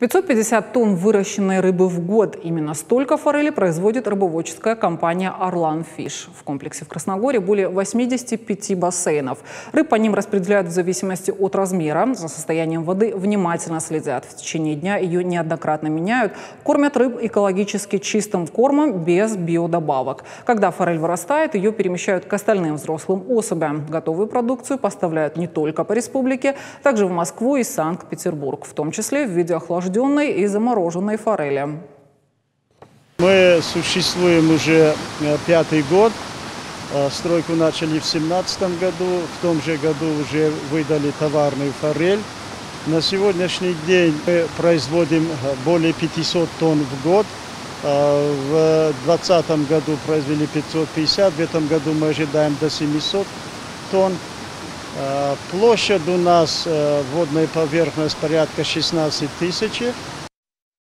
550 тонн выращенной рыбы в год. Именно столько форели производит рыбоводческая компания «Арлан Фиш». В комплексе в Красногоре более 85 бассейнов. Рыб по ним распределяют в зависимости от размера. За состоянием воды внимательно следят. В течение дня ее неоднократно меняют. Кормят рыб экологически чистым кормом без биодобавок. Когда форель вырастает, ее перемещают к остальным взрослым особям. Готовую продукцию поставляют не только по республике, также в Москву и Санкт-Петербург, в том числе в виде охлажденной и замороженной форели. Мы существуем уже 5-й год. Стройку начали в 2017 году. В том же году уже выдали товарную форель. На сегодняшний день мы производим более 500 тонн в год. В 2020 году произвели 550. В этом году мы ожидаем до 700 тонн. Площадь у нас, водная поверхность порядка 16 тысяч.